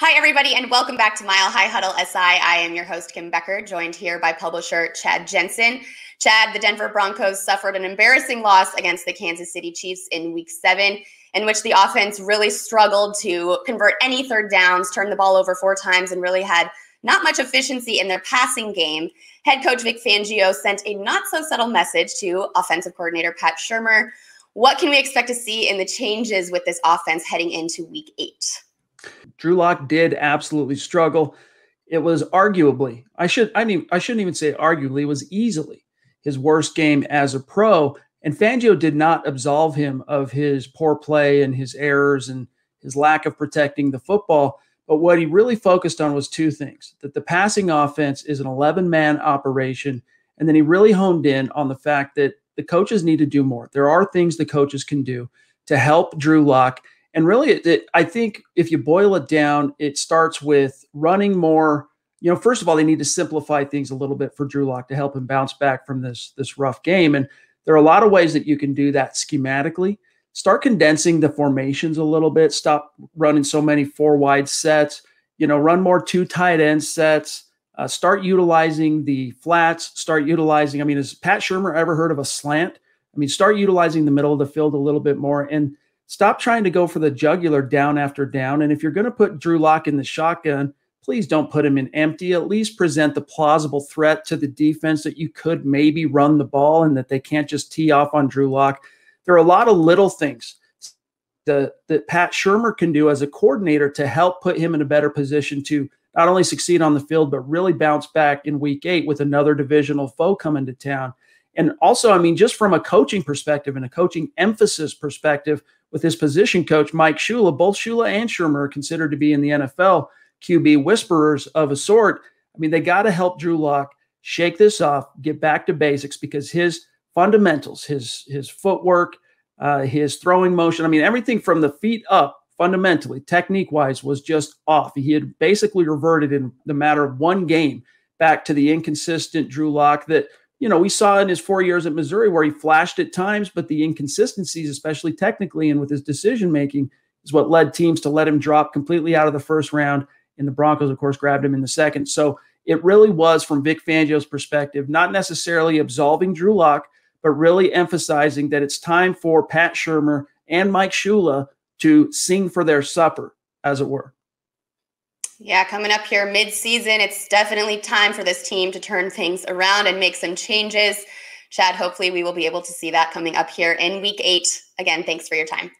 Hi, everybody, and welcome back to Mile High Huddle SI. I am your host, Kim Becker, joined here by publisher Chad Jensen. Chad, the Denver Broncos suffered an embarrassing loss against the Kansas City Chiefs in Week 7, in which the offense really struggled to convert any third downs, turned the ball over 4 times, and really had not much efficiency in their passing game. Head coach Vic Fangio sent a not-so-subtle message to offensive coordinator Pat Shurmur. What can we expect to see in the changes with this offense heading into Week 8? Drew Lock did absolutely struggle. It was arguably, I shouldn't even say arguably, it was easily his worst game as a pro. And Fangio did not absolve him of his poor play and his errors and his lack of protecting the football. But what he really focused on was 2 things, that the passing offense is an 11-man operation. And then he really honed in on the fact that the coaches need to do more. There are things the coaches can do to help Drew Lock. And really, I think if you boil it down, it starts with running more. You know, first of all, they need to simplify things a little bit for Drew Lock to help him bounce back from this rough game. And there are a lot of ways that you can do that schematically. Start condensing the formations a little bit. Stop running so many 4-wide sets. You know, run more 2 tight end sets. Start utilizing the flats. Start utilizing, I mean, has Pat Shurmur ever heard of a slant? I mean, start utilizing the middle of the field a little bit more. And stop trying to go for the jugular down after down. And if you're going to put Drew Lock in the shotgun, please don't put him in empty. At least present the plausible threat to the defense that you could maybe run the ball and that they can't just tee off on Drew Lock. There are a lot of little things that Pat Shurmur can do as a coordinator to help put him in a better position to not only succeed on the field, but really bounce back in Week 8 with another divisional foe coming to town. And also, I mean, just from a coaching perspective and a coaching emphasis perspective, with his position coach, Mike Shula, both Shula and Shurmur are considered to be in the NFL QB whisperers of a sort. I mean, they got to help Drew Lock shake this off, get back to basics, because his fundamentals, his footwork, his throwing motion, I mean, everything from the feet up fundamentally, technique-wise, was just off. He had basically reverted in the matter of 1 game back to the inconsistent Drew Lock that, you know, we saw in his 4 years at Missouri, where he flashed at times, but the inconsistencies, especially technically and with his decision-making, is what led teams to let him drop completely out of the first round. And the Broncos, of course, grabbed him in the second. So it really was, from Vic Fangio's perspective, not necessarily absolving Drew Lock, but really emphasizing that it's time for Pat Shurmur and Mike Shula to sing for their supper, as it were. Yeah, coming up here mid-season, it's definitely time for this team to turn things around and make some changes. Chad, hopefully we will be able to see that coming up here in Week 8. Again, thanks for your time.